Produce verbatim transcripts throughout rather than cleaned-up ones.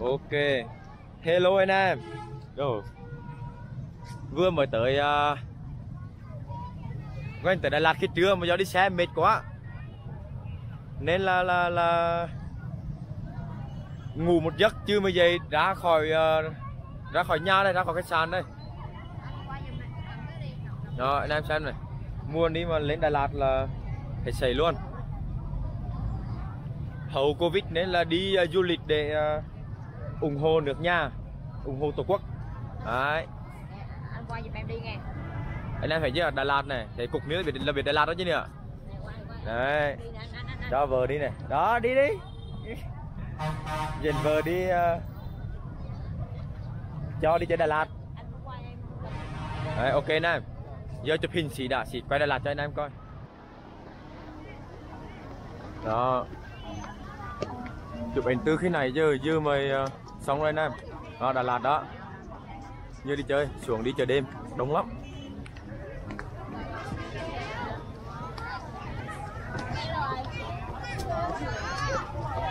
Ok, hello anh em. Rồi, vừa mới tới uh, quanh tới Đà Lạt khi trưa mà do đi xe mệt quá nên là là là ngủ một giấc chưa mới dậy ra khỏi uh, ra khỏi nhà đây, ra khỏi khách sạn đây. Rồi anh em xem này, mua đi mà lên Đà Lạt là phải xảy luôn. Hậu Covid nên là đi uh, du lịch để uh, ủng hộ nước nhà, ủng hộ tổ quốc. Đấy. Anh qua giùm em đi nghe. Anh em phải chứ, Đà Lạt này, thấy cục miếng là biển Đà Lạt đó chứ nè. Đấy. Cho vợ đi này. Đó, đi đi. Dành vợ đi uh... cho đi chơi Đà Lạt. Đấy, ok anh em. Giờ chụp hình xì đã, xì quay Đà Lạt cho anh em coi. Đó. Chụp ảnh từ khi này giờ dư mày uh, xong rồi anh em. Đó, Đà Lạt đó. Như đi chơi, xuống đi chợ đêm, đông lắm.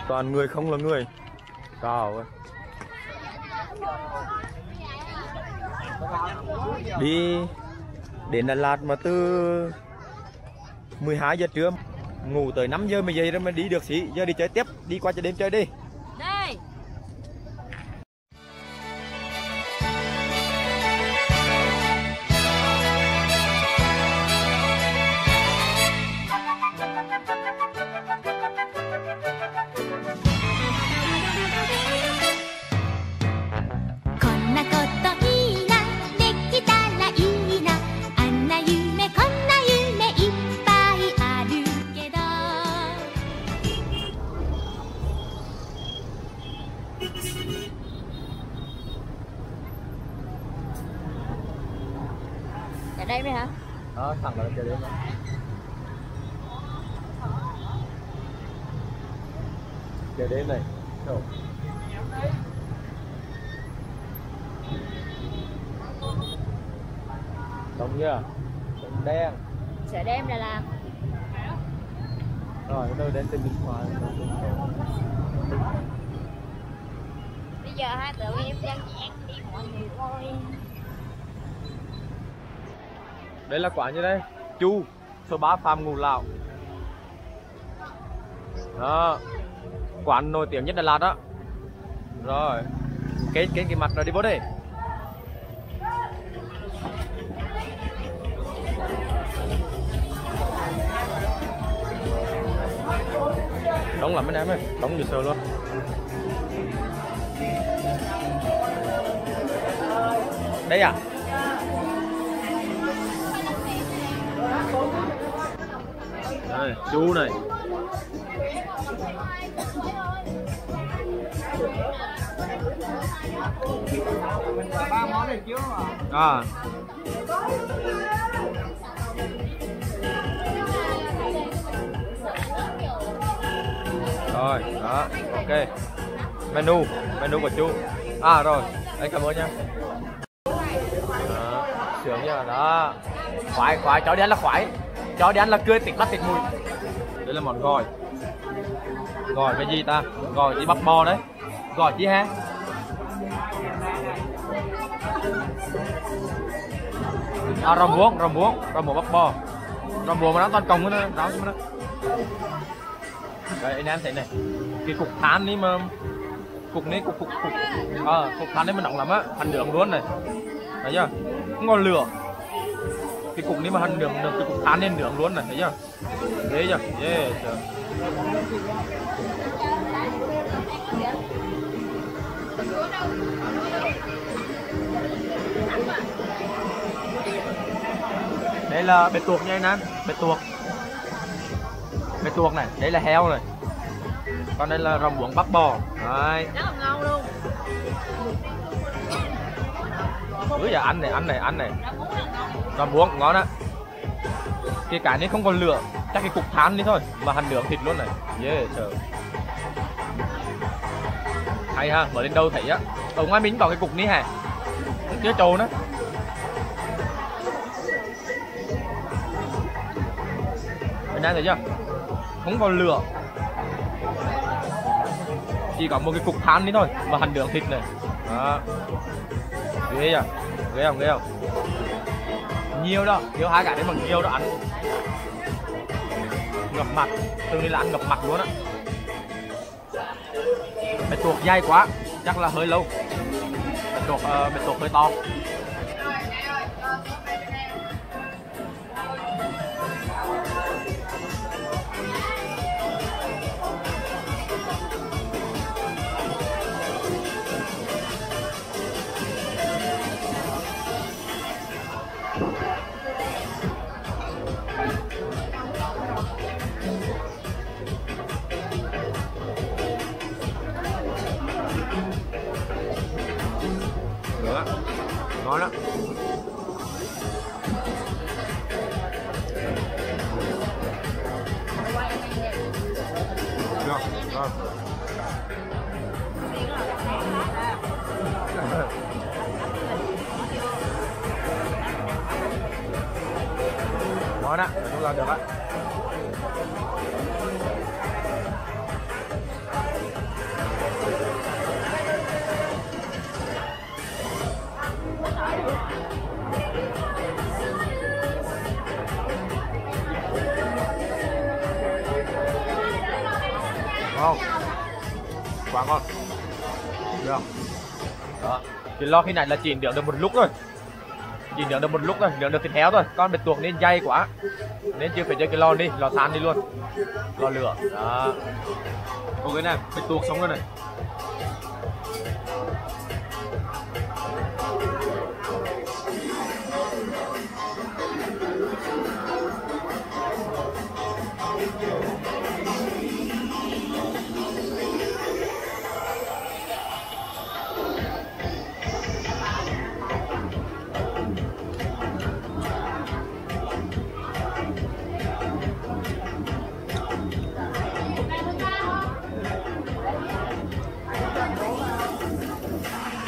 Toàn người không là người. Trời ơi. Đi đến Đà Lạt mà từ mười hai giờ trưa ngủ tới năm giờ mới dậy rồi mới đi được xí. Giờ đi chơi tiếp, đi qua chợ đêm chơi đi. Đây. Ở đây mới hả? Đó, thẳng vào đây. Chờ đến này. Đâu? Đông chưa? Đông đen. Chợ đêm là làm. Rồi, tôi đến trên Bình Hòa. Bây giờ hai tụi em đang dán đi mọi người thôi. Đây là quán như đây, Chu, số ba Phạm Ngũ Lão. Đó, quán nổi tiếng nhất Đà Lạt đó. Rồi, kết kết cái mặt rồi đi bố đi. Đóng lắm anh em ơi, đóng như sơ luôn. Đây à? Đây, chú này. Ba món này chứ à. Rồi, đó, ok. Menu, menu của chú. À rồi, anh cảm ơn nha. Đó, sướng nha, đó. Khoái, khoái, cháu đi ăn là khoái. Cháu đi ăn là cười, tịt mắt, tịt mùi. Đây là món gỏi. Gỏi cái gì ta? Gỏi gì bắp bò đấy. Gỏi chi ha? À, rau muống, rau muống, rau muống bắp bò. Rau muống mà nó toàn còng nữa, rau chứ mà nó. Đây, anh em thấy này. Cái cục than đi mà. Cục này, cục, cục, cục. Ờ, à, cục than này mà nóng lắm á. Hành nướng luôn này. Thấy chưa? Ngon lửa. Cái cục này mà hành nướng, cái cục than lên nướng luôn này, thấy chưa? Thế chưa? Yeah. Đây là bệt tuộc nha anh em, bệt tuộc. Bệt tuộc này, đấy là heo này. Còn đây là rau muống bắp bò. Đấy. Rất là ngon luôn. Ủa giờ ăn này, ăn này, ăn này. Rau muống ngon á. Cái cái này không còn lửa, chắc cái cục than đi thôi mà hành nướng thịt luôn này. Yeah, trời. Hay ha, mở lên đâu thấy á. Ở ngoài mình vào cái cục này hả? Chứa trâu nữa. Anh em thấy chưa? Không còn lửa. Chỉ chỉ có một cái cục than đấy thôi và hành đường thịt này. Đó. Ghê à, ghê không, ghê không? Nhiều đó, nhiều hai cái đấy bằng nhiều đó ăn. Ngập mặt, tương đi là ăn ngập mặt luôn á. Mày tuột dai quá, chắc là hơi lâu. Mày tuột, uh, mày tuột hơi to. Ngon lắm. Được, ngon. Ngon á, chúng ta được á. Ngon, quá ngon. Được. Đó. Thì lo khi này là chỉ nướng được một lúc thôi. Chỉ nướng được một lúc thôi, nướng được thịt héo thôi. Con bị tuột nên dai quá, nên chưa phải chơi cái lò đi, lò than đi luôn, lò lửa. Đó. Ok này, bị tuột sống rồi này.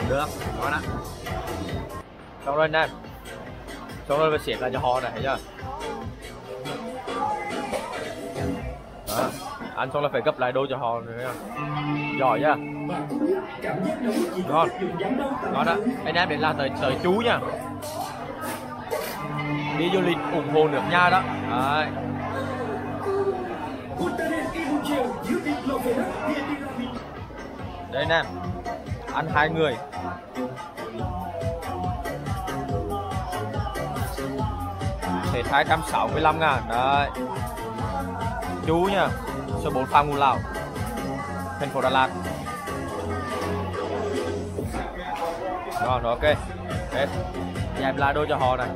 Được, ngon ạ. Xong rồi anh em. Xong rồi mình xếp lại cho họ này, thấy chưa? Đó. Ăn xong là phải gấp lại đôi cho họ rồi. Giỏi chưa? Ngon. Ngon ạ. Anh em đến là tới, tới chú nha. Đi du lịch ủng hộ nước nhà đó. Đấy. Đây anh em. Ăn hai người. Thế hai trăm sáu mươi lăm ngàn. Đấy. Chú nha. Số bốn Phan Ngũ Lão, thành phố Đà Lạt. Rồi, rồi ok. Hết. Dẹp lại đôi cho họ này.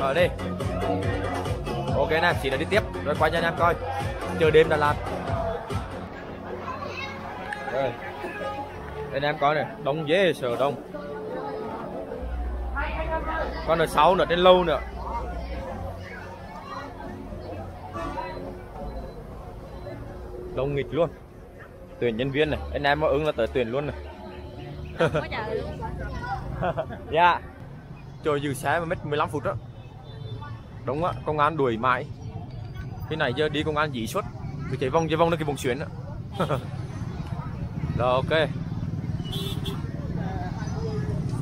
Rồi đi. Ok nè, chị đã đi tiếp. Rồi quay cho anh em coi. Chờ đêm Đà Lạt. Đây anh em coi này, đông dễ sợ đông. Con là sáu nữa, đến lâu nữa. Đông nghịch luôn. Tuyển nhân viên này, anh em có ứng là tới tuyển luôn này. Dạ. Trời dư xe mà mất mười lăm phút đó. Đúng á, công an đuổi mãi. Cái này giờ đi công an dí suất. Cứ chạy vòng chạy vòng lên cái vùng xuyến đó. Rồi ok.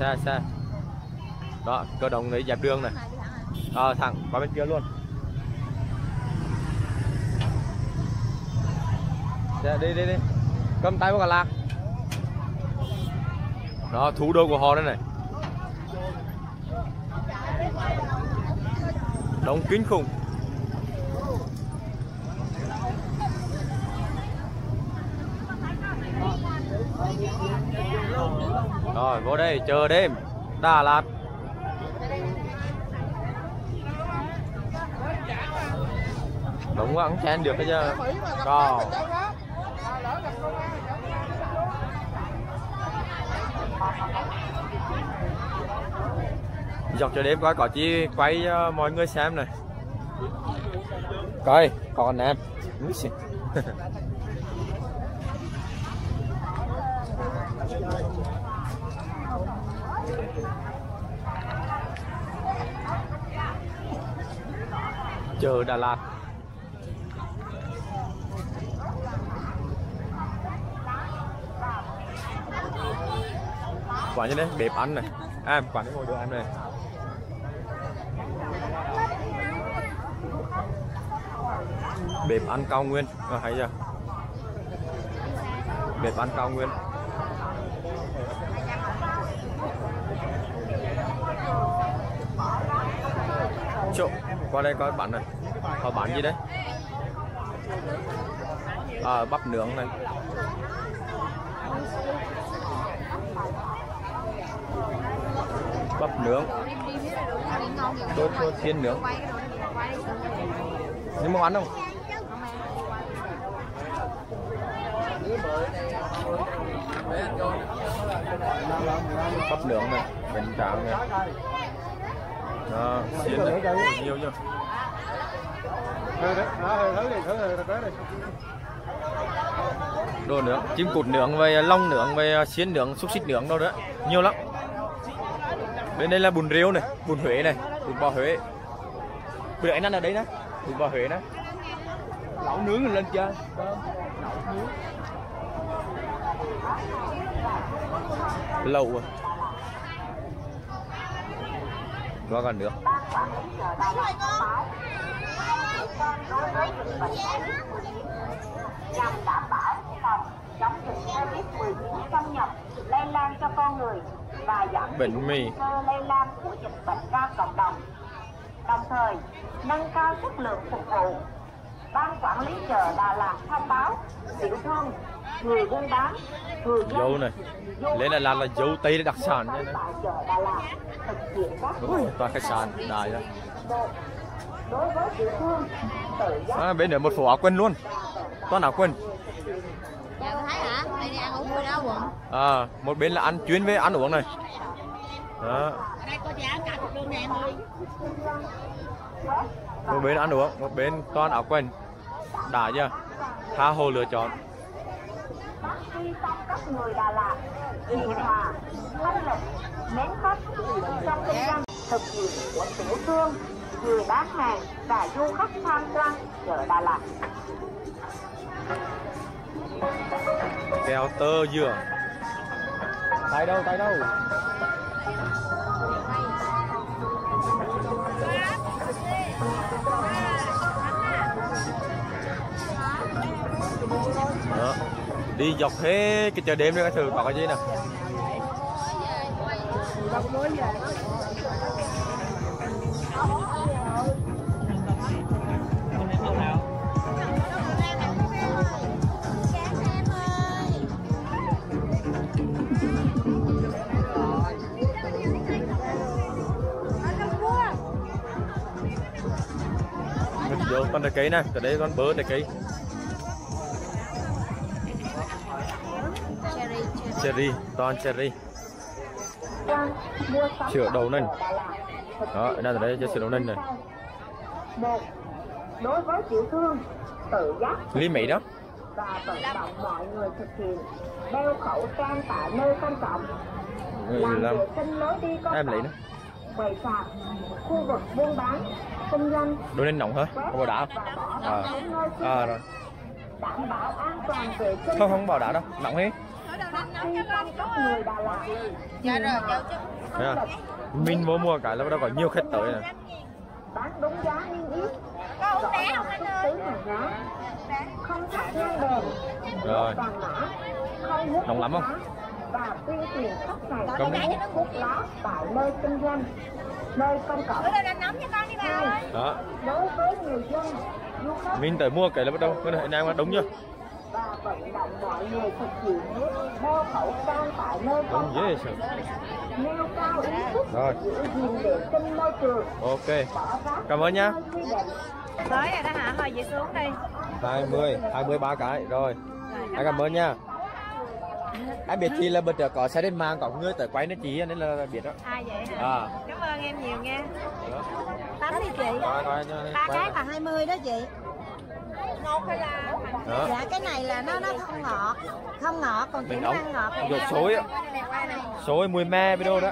Xe xe. Đó, cơ động đấy dẹp đường này. Ờ thẳng qua bên kia luôn. Xe đi đi đi. Cầm tay vào Đà Lạt. Đó, thủ đô của họ đây này. Đông kinh khủng. Rồi vô đây chờ đêm Đà Lạt. Đúng quá, không xem được bây giờ. Còn dọc chờ đêm coi có chi quay mọi người xem này. Coi còn em. Chờ Đà Lạt. Quả như thế, đẹp ăn này. À, quả cái ngồi đồ ăn này. Bếp ăn cao nguyên, à, hay chưa? Bếp ăn cao nguyên. Chỗ qua đây coi bạn này, họ bán gì đấy? À, bắp nướng này. Bắp nướng. Tốt thiên nướng. Những món ăn không? Bắp nướng này, bánh tráng này. Đó, xiên này, nhiều chưa? Đồ nướng, chim cụt nướng, với long nướng, với xiên nướng, xúc xích nướng đâu đó, nhiều lắm. Bên đây là bún riêu này, bún Huế này, bún bò Huế. Bữa anh ăn ở đấy đó, bún bò Huế đó. Lẩu nướng lên chưa? Lẩu nướng. Lẩu à? Có còn được. Nhằm đảm bảo phòng chống dịch covid mười chín xâm nhập lây lan cho con người và giảm nguy cơ lây lan của dịch bệnh ra cộng đồng. Đồng thời nâng cao chất lượng phục vụ. Ban quản lý chợ Đà Lạt thông báo tiểu thương, người buôn bán, người dân, dâu này, lấy Đà Lạt là dâu tây đặc sản nha. Toàn khách sạn đại ra. Đối với tiểu thương, tự giác. À, bên nữa một phố áo quần luôn, toàn áo quần. À, một bên là ăn chuyến với ăn uống này. Đó. Một bên ăn uống, một bên toàn áo quần. Đã chưa? Tha hồ lựa chọn. Thực hiện của tiểu thương, người bán hàng và du khách tham quan chợ Đà Lạt. Keo tơ dừa. Tay đâu, tay đâu? Đó. Đi dọc thế cái chợ đêm đi, cái thử có cái gì nè. Vô con trái cây này, từ đây con bớ trái cây. Cherry, toàn cherry. Sữa đậu nành. Đó, đang ở đây cho sữa đậu nành này. Một, đối với tiểu thương, tự giác. Ly Mỹ đó. Và vận động mọi người thực hiện đeo khẩu trang tại nơi công cộng. Làm vệ sinh lối đi công cộng. Em lấy nữa. Quầy sạp, khu vực buôn bán, kinh doanh. Đôi nên nóng hả? Không bảo đá. À, à rồi. Đảm bảo an toàn vệ sinh. Không không bảo đá đâu, nóng hết. Dạ rồi, à, mình mua mua cái là đâu có nhiều khách tới nè. Bán đúng giá niêm yết. Có đá không anh ơi? Không thắp nhang đèn. Rồi. Nóng lắm không? Và tuyên truyền khách này không hút lá tại nơi kinh doanh, nơi công cộng. Đó. Đối với người dân, du khách. Mình tới mua cái là bắt đầu, cái này đang đúng chưa? Và vận động mọi người thực hiện đeo khẩu trang tại nơi công cộng, nêu cao ý thức giữ gìn vệ sinh môi trường. Ok, cảm ơn nhá. Tới rồi đó hả, hồi về xuống đi. Hai mươi, hai mươi ba cái rồi. Anh cảm ơn nha. Em biết chị là bật có xe đến mang, có người tới quay nó chị nên là biết đó. À vậy hả? À. Cảm ơn em nhiều nha. Tám đi chị. Ba cái là hai mươi đó chị. Ngọt hay là... Đó. Dạ cái này là nó nó không ngọt, không ngọt còn chỉ ăn ngọt. Rồi xối, xối mùi me video đó.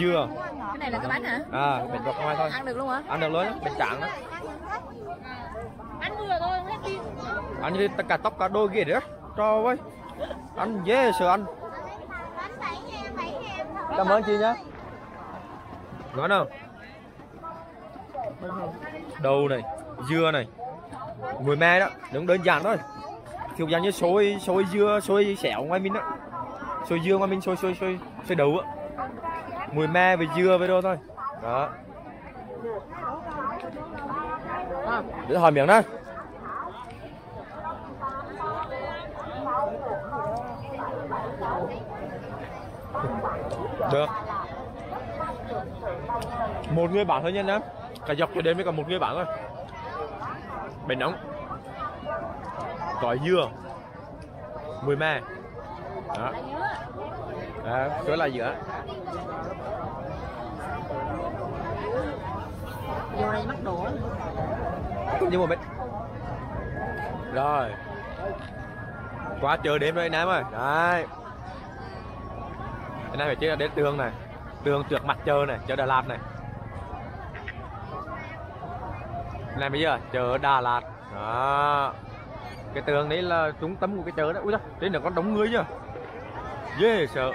Dừa. Cái này là cái bánh hả? À, mình gọt ngoài thôi. Ăn được luôn hả? Ăn được luôn, bánh tráng đó. Ăn vừa thôi, hết đi. Ăn như tất cả tóc cả đôi kia nữa. Trời ơi, anh dễ sợ anh. Cảm ơn chị nhé. Ngon không? Đầu này, dưa này, mùi me đó, đúng đơn giản thôi. Thiệu giang như xôi, xôi dưa, xôi xẻo ngoài mình đó. Xôi dưa ngoài mình, xôi xôi xôi, xôi đầu á. Mùi me với dưa với đồ thôi. Đó. Để hỏi miếng đó. Được. Một người bạn thôi nhanh lắm. Cả dọc cho đến mới còn một người bạn thôi. Bánh nóng, tỏi dưa, mùi me. Đó. Đó, đó là dưa. Vô đây mắc đổ. Như một bên. Rồi. Quá trời đếm rồi anh em ơi. Đấy. Anh em phải chứ đến tương này. Tương trượt mặt chợ này, chợ Đà Lạt này. Anh em bây giờ chợ Đà Lạt. Đó. Cái tường đấy là trung tâm của cái chợ đó. Úi da, trên là có đống người chưa? Ghê sợ.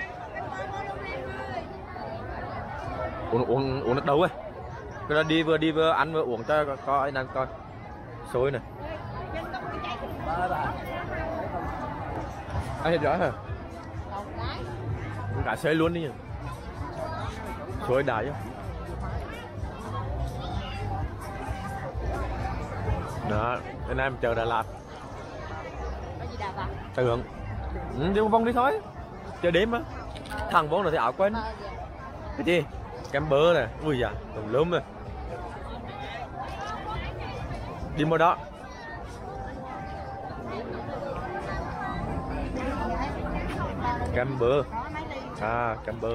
Uống uống uống nước đâu ấy. Cái đó đi vừa đi vừa ăn vừa uống cho coi anh đang coi. Xôi này. Anh hết rõ hả? Cả xôi luôn đi nhỉ. Xôi đá chứ. Đó, anh em chờ Đà Lạt. Tưởng. Ừ, đi vòng đi thôi. Chờ đêm á. Thằng vốn là thấy ảo quên. Cái gì? Kem bơ này. Ui dạ, tùm lum rồi. Đi mua đó. Kem bơ. À, kem bơ.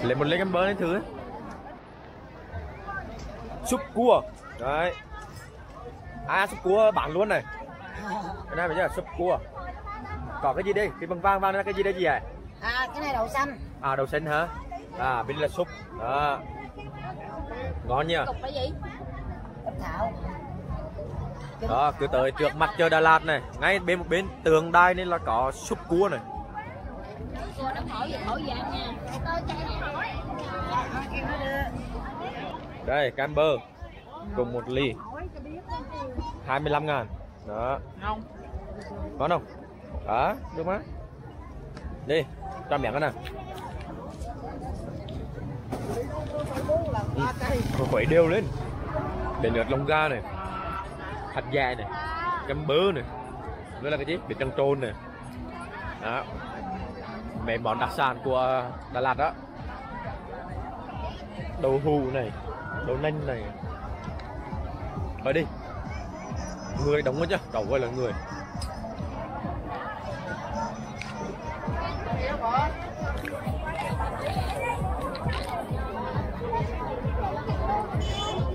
Lấy một lấy kem bơ này thử ấy. Súp cua. Đấy. À, súp cua bán luôn này. Cái này bây giờ súp cua. Có cái gì đây? Cái bằng vàng vàng là cái gì đây chị ạ? À, cái này đậu xanh. À, đậu xanh hả? À, bên là súp. Đó. Ngon nhỉ? Cục là gì? Cục thảo. Đó, cứ tới trước mặt chợ Đà Lạt này. Ngay bên một bên tượng đài nên là có súp cua này. Đây, cam bơ. Cùng một ly hai mươi lăm ngàn. Đó. Ngon. Ngon không? Đó, đúng không? Đi, cho miệng cái nào. Ừ, khuấy đều lên. Để lượt lông ga này. Hạt dài này. Cam bơ này. Đó là cái gì? Bịt trăng trôn này. Đó. Mấy món đặc sản của Đà Lạt đó. Đậu hù này, đậu nanh này. Thôi đi. Người đóng hết chứ, cậu ơi là người.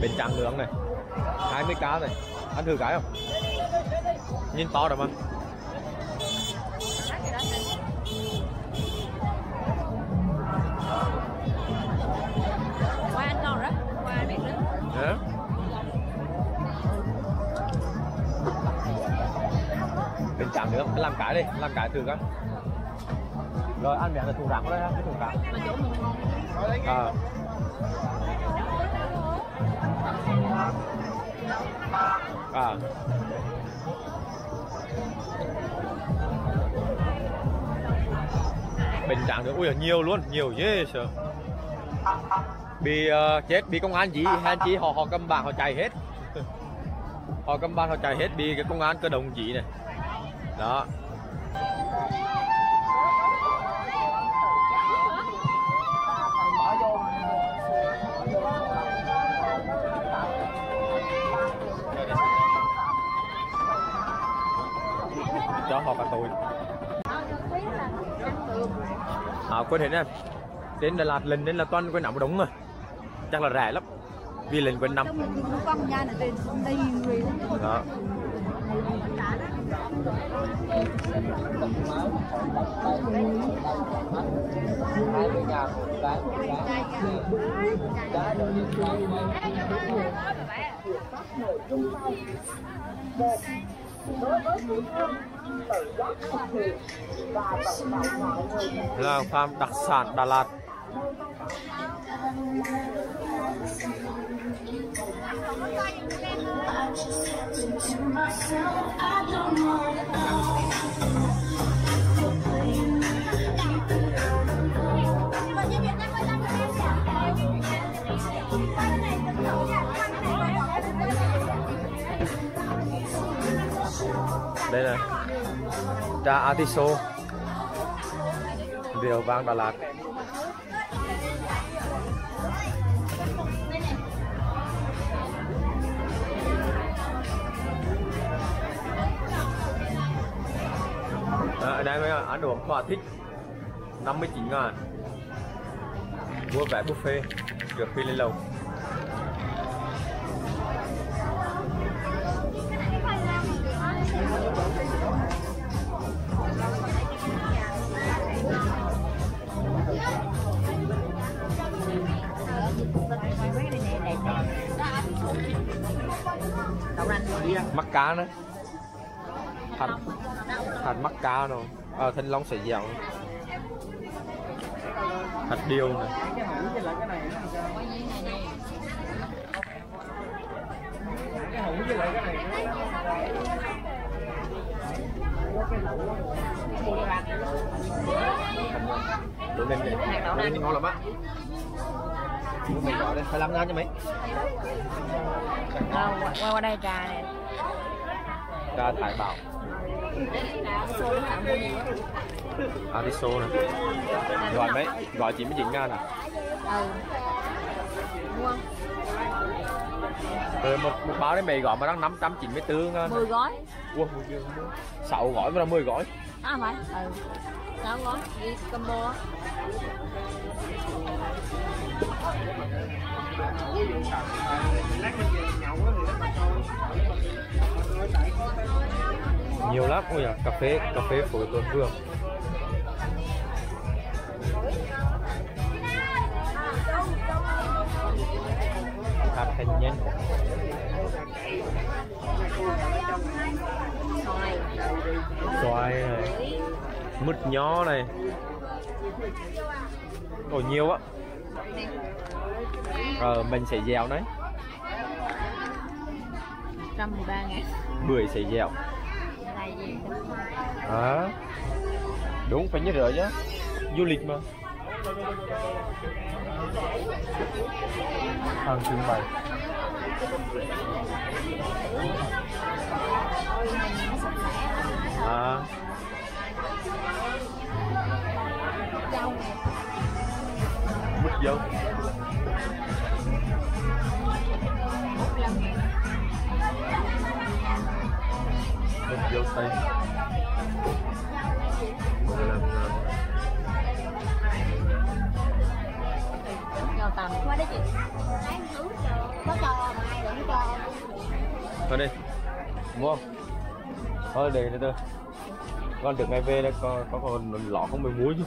Bên tráng nướng này, hai mươi cá này, ăn thử cái không? Nhìn to được không? Qua ăn ngon đó, qua ăn biết nữa. Bên tráng nướng, làm cái đi, làm cái thử coi. Rồi ăn miệng là thủ ráng của đây ha, cái thủ ráng. À. À. Bình trạng được, ui là nhiều luôn, nhiều dễ sợ. Bị uh, chết, bị công an gì, hèn chi họ họ cầm bảng họ chạy hết. Họ cầm bảng họ chạy hết, bị cái công an cơ động gì này. Đó. Cho họ cả tôi. À, quên hết em. Đến Đà Lạt lần đến là toàn quên nằm đúng rồi. Chắc là rẻ lắm. Vì lần quên năm. Đó. Làng farm đặc sản Đà Lạt. Đây này, trà Atiso, rượu vang Đà Lạt. Ở đây mấy bạn ăn uống thỏa thích, năm mươi chín ngàn. Mua vé buffet trước khi lên lầu. Mắc cá nữa, thành thành mắc cá rồi, ờ à, thanh long sợi dầu, hạt điều này. Đồ này này ngon lắm á. Mình gọi đây, phải làm ngán cho mấy. Qua qua đây trà này. Trà Thái Bảo. Atiso này. Gọi mấy, gọi chị mới chín ngàn à? Ừ. Mua. Rồi một một bao đấy mày gọi mà đang năm trăm chín mươi tư ngàn. mười gói. Ủa, sáu gói mà là mười gói. À phải. Ừ. sáu gói đi combo. Nhiều lắm, ôi à, cà phê, cà phê phổi tuần vườn. Hạt hành nhân. Xoài này, mứt nhó này. Ồ nhiều á. Ờ, mình sẽ dẻo đấy. một trăm mười ba ngàn. Bưởi sẽ dẻo. À, đúng phải nhớ rửa nhá. Du lịch mà. Hàng trưng bày. À. Mứt dâu. Dâu tây qua đây chị. Có cho mà ai cũng cho. Thôi đi. Mua không? Thôi để nữa thôi. Con được ngay về đây con có còn lọ không bị muối chứ.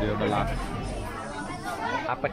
Điều Đà Lạt. Apec.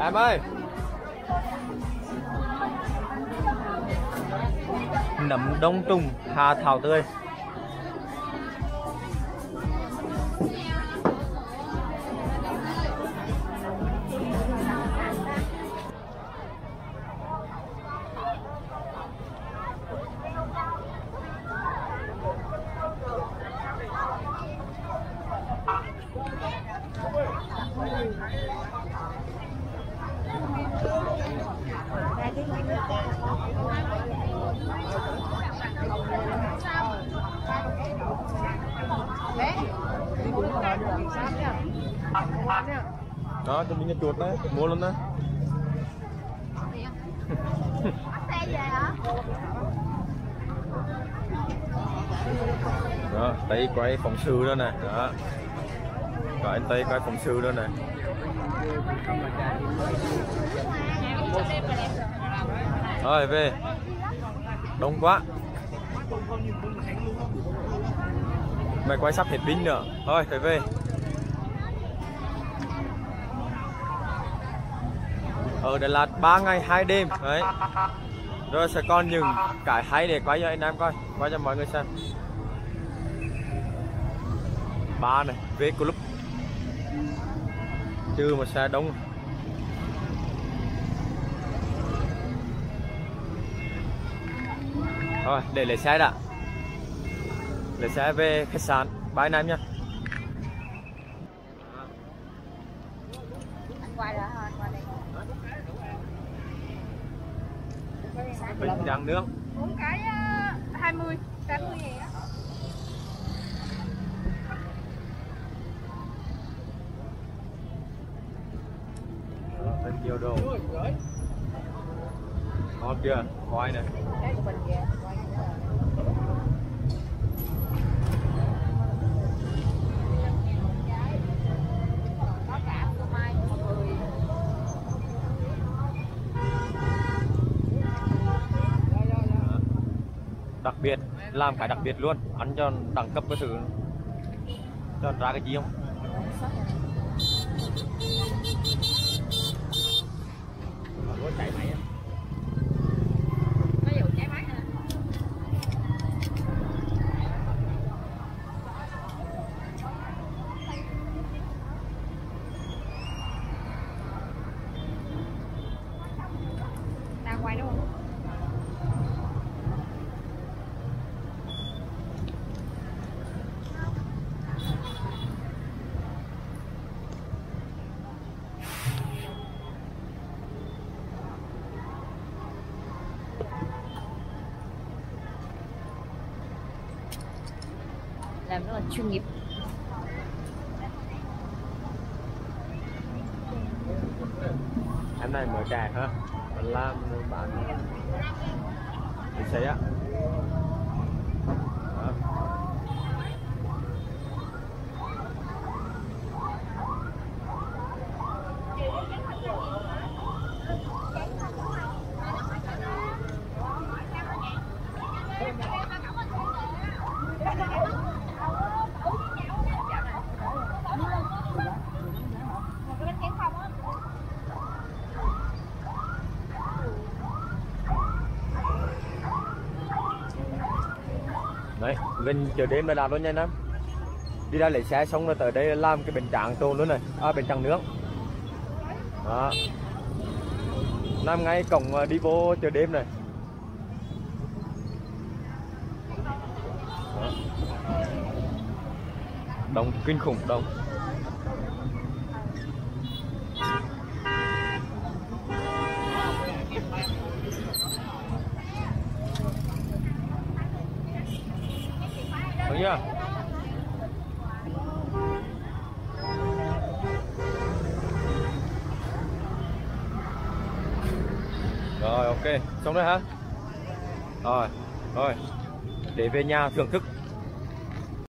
Em ơi, nấm đông trùng hà thảo tươi. Hãy subscribe cho kênh Ghiền Mì Gõ để không bỏ lỡ những video hấp dẫn. Đó, cho miếng chuột đấy, mua luôn đó. Xe về hả? Đó, Tây quay phòng sư đó nè, đó. Rồi anh Tây quay phòng sư đó nè. Rồi về. Đông quá. Mày quay sắp hết pin nữa. Thôi phải về. Ở Đà Lạt ba ngày hai đêm đấy. Rồi sẽ còn những cái hay để quay cho anh em coi, quay cho mọi người xem. Ba này, về club. Chứ mà xe đông. Rồi, để lấy xe đã. Lấy xe về khách sạn, bye anh em nha. Bình dạng nước bốn cái hai mươi, tám mươi gì á. Thật nhiều đồ. Ngon chưa? Khoai nè. Đặc biệt, làm cái đặc biệt luôn, ăn cho đẳng cấp cái thứ, cho ra cái gì không? Làm rất là chuyên nghiệp. Em này mở trà hả? Mình làm bạn mình xây á. Đấy, gần chợ đêm Đà Lạt luôn nha anh em. Đi ra lấy xe xong rồi tới đây làm cái bánh tráng tồn luôn này, à, bánh tráng nướng. Đó. Nằm ngay cổng đi vô chợ đêm này. Đó. Đông kinh khủng, đông. Yeah. Rồi ok, xong rồi hả? Rồi, rồi để về nhà thưởng thức.